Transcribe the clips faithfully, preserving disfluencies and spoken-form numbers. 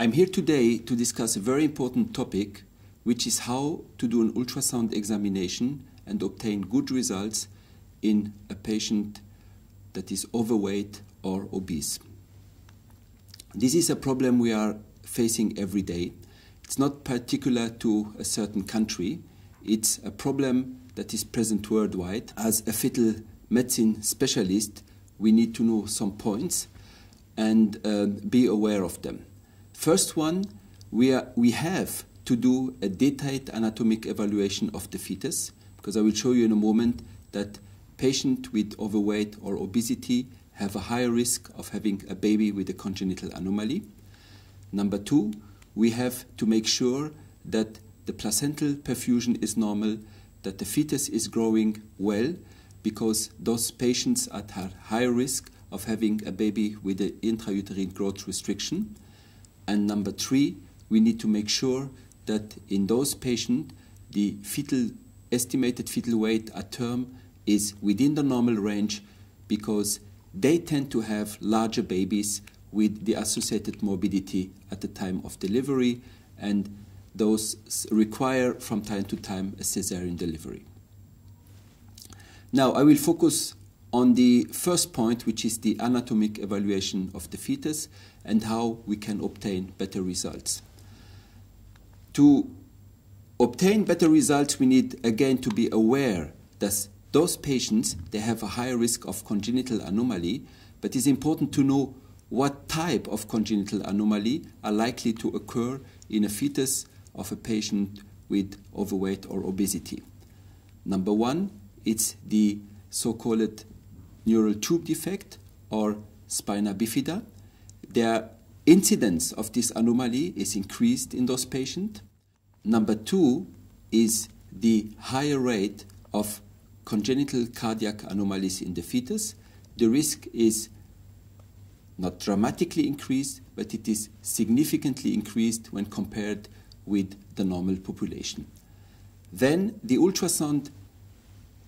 I'm here today to discuss a very important topic, which is how to do an ultrasound examination and obtain good results in a patient that is overweight or obese. This is a problem we are facing every day. It's not particular to a certain country. It's a problem that is present worldwide. As a fetal medicine specialist, we need to know some points and uh, be aware of them. First one, we, are, we have to do a detailed anatomic evaluation of the fetus, because I will show you in a moment that patients with overweight or obesity have a higher risk of having a baby with a congenital anomaly. Number two, we have to make sure that the placental perfusion is normal, that the fetus is growing well, because those patients are at higher risk of having a baby with an intrauterine growth restriction. And number three, we need to make sure that in those patients, the fetal estimated fetal weight at term is within the normal range, because they tend to have larger babies with the associated morbidity at the time of delivery, and those require from time to time a cesarean delivery. Now I will focus on the first point, which is the anatomic evaluation of the fetus and how we can obtain better results. To obtain better results, we need again to be aware that those patients, they have a higher risk of congenital anomaly, but it's important to know what type of congenital anomaly are likely to occur in a fetus of a patient with overweight or obesity. Number one, it's the so-called neural tube defect or spina bifida. The incidence of this anomaly is increased in those patients. Number two is the higher rate of congenital cardiac anomalies in the fetus. The risk is not dramatically increased, but it is significantly increased when compared with the normal population. Then the ultrasound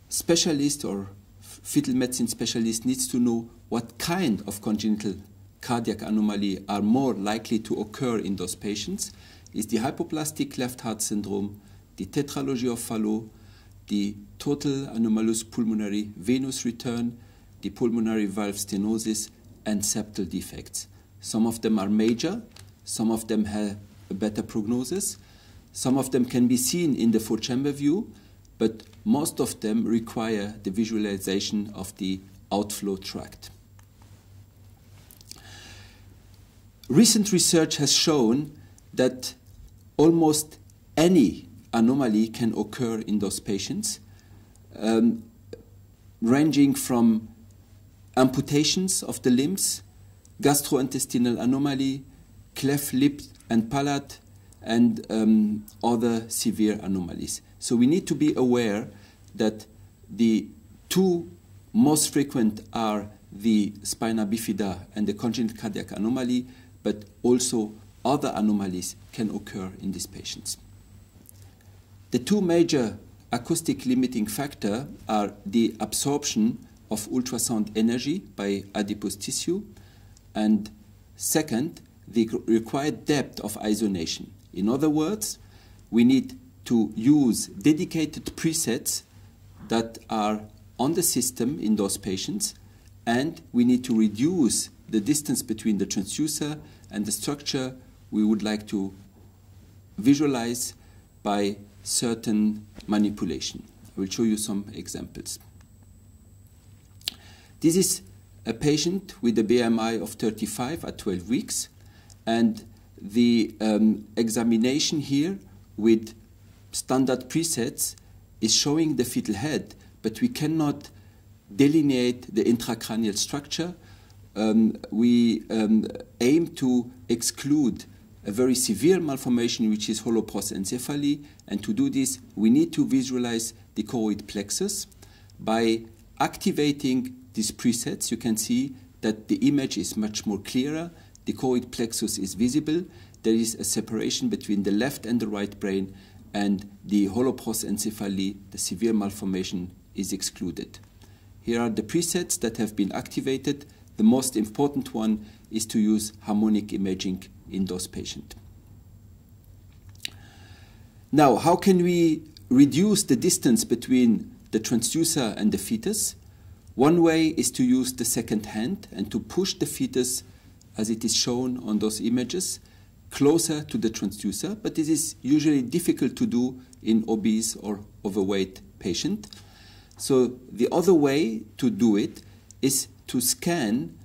specialist or fetal medicine specialist needs to know what kind of congenital cardiac anomaly are more likely to occur in those patients. Is the hypoplastic left heart syndrome, the tetralogy of Fallot, the total anomalous pulmonary venous return, the pulmonary valve stenosis, and septal defects. Some of them are major, some of them have a better prognosis, some of them can be seen in the four-chamber view, but most of them require the visualization of the outflow tract. Recent research has shown that almost any anomaly can occur in those patients, um, ranging from amputations of the limbs, gastrointestinal anomaly, cleft lip and palate, and um, other severe anomalies. So we need to be aware that the two most frequent are the spina bifida and the congenital cardiac anomaly, but also other anomalies can occur in these patients. The two major acoustic limiting factors are the absorption of ultrasound energy by adipose tissue, and second, the required depth of isonation. In other words, we need to use dedicated presets that are on the system in those patients, and we need to reduce the distance between the transducer and the structure we would like to visualize by certain manipulation. I will show you some examples. This is a patient with a B M I of thirty-five at twelve weeks, and the um, examination here with standard presets is showing the fetal head, but we cannot delineate the intracranial structure. Um, we um, aim to exclude a very severe malformation, which is holoprosencephaly, and to do this, we need to visualize the choroid plexus by activating these presets. You can see that the image is much more clearer, the choroid plexus is visible, there is a separation between the left and the right brain, and the holoprosencephaly, the severe malformation, is excluded. Here are the presets that have been activated. The most important one is to use harmonic imaging in those patients. Now, how can we reduce the distance between the transducer and the fetus? One way is to use the second hand and to push the fetus, as it is shown on those images, closer to the transducer, but this is usually difficult to do in obese or overweight patients. So the other way to do it is to scan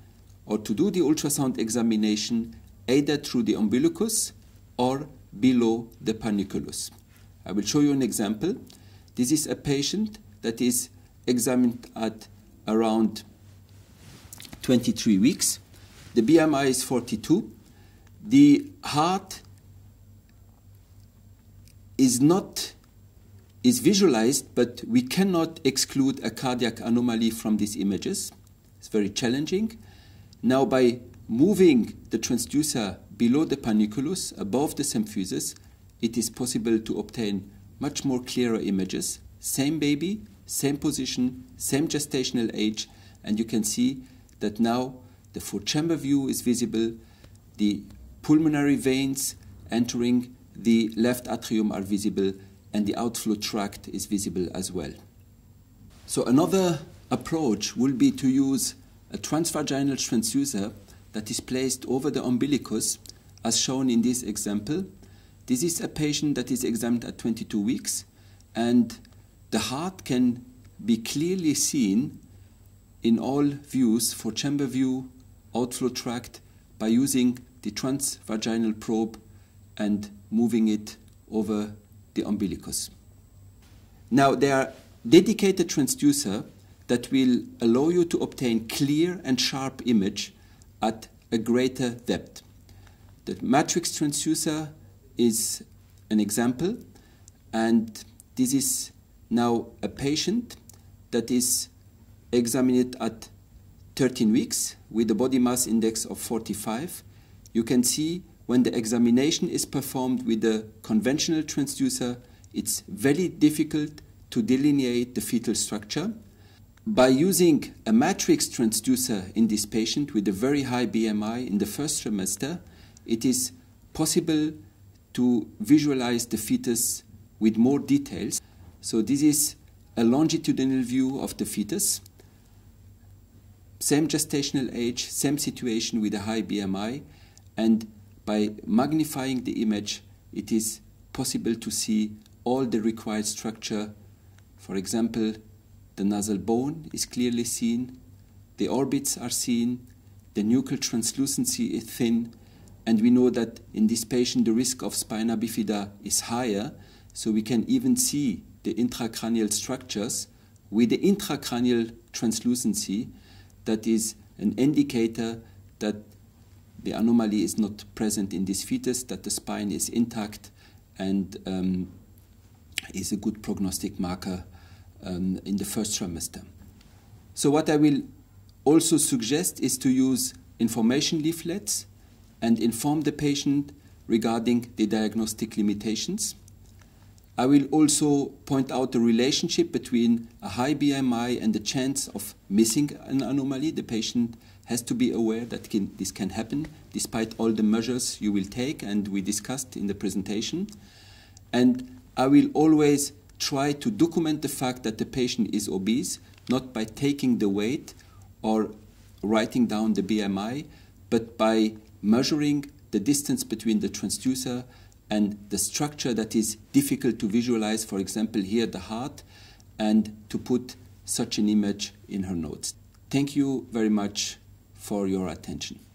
or to do the ultrasound examination either through the umbilicus or below the paniculus. I will show you an example. This is a patient that is examined at around twenty-three weeks. The B M I is forty-two. The heart is not is visualized, but we cannot exclude a cardiac anomaly from these images. It's very challenging. Now, by moving the transducer below the paniculus, above the symphysis, it is possible to obtain much more clearer images. Same baby, same position, same gestational age, and you can see that now the four-chamber view is visible, the pulmonary veins entering the left atrium are visible, and the outflow tract is visible as well. So another approach will be to use a transvaginal transducer that is placed over the umbilicus, as shown in this example. This is a patient that is examined at twenty-two weeks, and the heart can be clearly seen in all views, for chamber view, outflow tract, by using the transvaginal probe and moving it over the umbilicus. Now, there are dedicated transducers that will allow you to obtain clear and sharp image at a greater depth. The matrix transducer is an example, and this is now a patient that is examined at thirteen weeks with a body mass index of forty-five. You can see when the examination is performed with the conventional transducer, it's very difficult to delineate the fetal structure. By using a matrix transducer in this patient with a very high B M I in the first trimester, it is possible to visualize the fetus with more details. So this is a longitudinal view of the fetus. Same gestational age, same situation with a high B M I, and by magnifying the image, it is possible to see all the required structure. For example, the nasal bone is clearly seen, the orbits are seen, the nuchal translucency is thin, and we know that in this patient the risk of spina bifida is higher, so we can even see the intracranial structures with the intracranial translucency that is an indicator that the anomaly is not present in this fetus, that the spine is intact and um, is a good prognostic marker Um, in the first trimester. So what I will also suggest is to use information leaflets and inform the patient regarding the diagnostic limitations. I will also point out the relationship between a high B M I and the chance of missing an anomaly. The patient has to be aware that can, this can happen despite all the measures you will take and we discussed in the presentation. And I will always try to document the fact that the patient is obese, not by taking the weight or writing down the B M I, but by measuring the distance between the transducer and the structure that is difficult to visualize, for example, here the heart, and to put such an image in her notes. Thank you very much for your attention.